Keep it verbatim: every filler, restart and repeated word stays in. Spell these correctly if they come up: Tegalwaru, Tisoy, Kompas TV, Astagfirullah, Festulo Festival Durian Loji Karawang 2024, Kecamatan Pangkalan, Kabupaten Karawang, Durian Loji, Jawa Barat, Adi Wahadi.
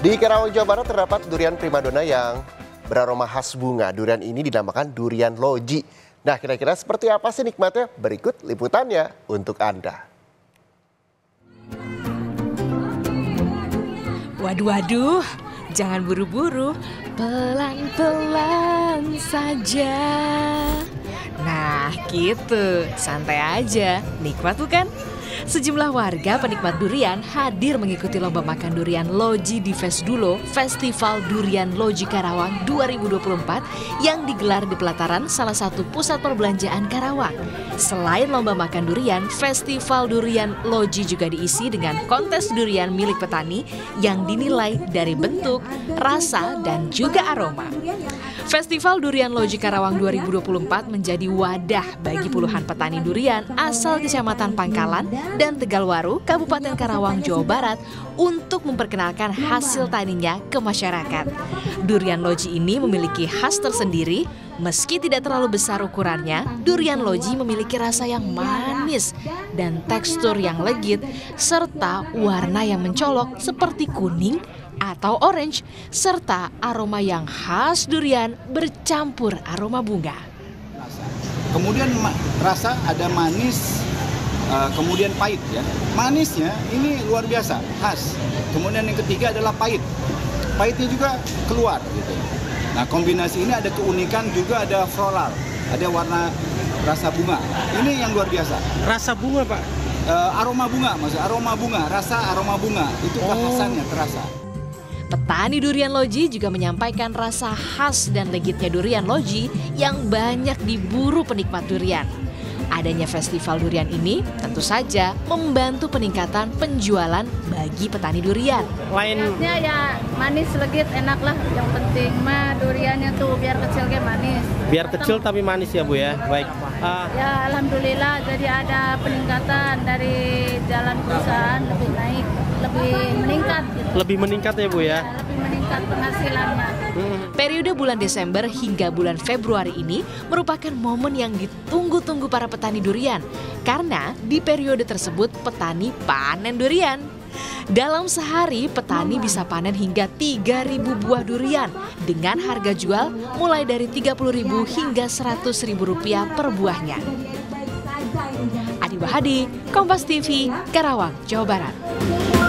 Di Karawang, Jawa Barat terdapat durian primadona yang beraroma khas bunga. Durian ini dinamakan durian loji. Nah, kira-kira seperti apa sih nikmatnya? Berikut liputannya untuk Anda. Waduh, waduh, jangan buru-buru, pelan-pelan saja. Nah, gitu, santai aja, nikmat bukan? Sejumlah warga penikmat durian hadir mengikuti lomba makan durian loji di Festulo Festival Durian Loji Karawang dua ribu dua puluh empat yang digelar di pelataran salah satu pusat perbelanjaan Karawang. Selain lomba makan durian, Festival Durian Loji juga diisi dengan kontes durian milik petani yang dinilai dari bentuk, rasa, dan juga aroma. Festival Durian Loji Karawang dua ribu dua puluh empat menjadi wadah bagi puluhan petani durian asal Kecamatan Pangkalan dan Tegalwaru, Kabupaten Karawang, Jawa Barat untuk memperkenalkan hasil taninya ke masyarakat. Durian Loji ini memiliki khas tersendiri, meski tidak terlalu besar ukurannya, durian loji memiliki rasa yang manis dan tekstur yang legit serta warna yang mencolok seperti kuning atau orange, serta aroma yang khas durian bercampur aroma bunga. Kemudian rasa ada manis, kemudian pahit ya. Manisnya ini luar biasa, khas. Kemudian yang ketiga adalah pahit. Pahitnya juga keluar gitu. Nah, kombinasi ini ada keunikan, juga ada floral, ada warna rasa bunga. Ini yang luar biasa. Rasa bunga, Pak? E, aroma bunga, maksud aroma bunga, rasa aroma bunga. Itu kekhasannya terasa. Petani durian loji juga menyampaikan rasa khas dan legitnya durian loji yang banyak diburu penikmat durian. Adanya festival durian ini tentu saja membantu peningkatan penjualan bagi petani durian. Lainnya ya manis, legit, enak lah. Yang penting mah duriannya tuh biar kecil kayak manis. Biar kecil tapi manis ya Bu ya? Baik. Uh, ya Alhamdulillah, jadi ada peningkatan dari jalan perusahaan, lebih naik, lebih meningkat gitu. Lebih meningkat ya Bu ya? Ya, lebih meningkat penghasilannya. Hmm. Periode bulan Desember hingga bulan Februari ini merupakan momen yang ditunggu-tunggu para petani durian. Karena di periode tersebut petani panen durian. Dalam sehari petani bisa panen hingga tiga ribu buah durian dengan harga jual mulai dari tiga puluh ribu rupiah hingga seratus ribu rupiah per buahnya. Adi Wahadi, Kompas T V, Karawang, Jawa Barat.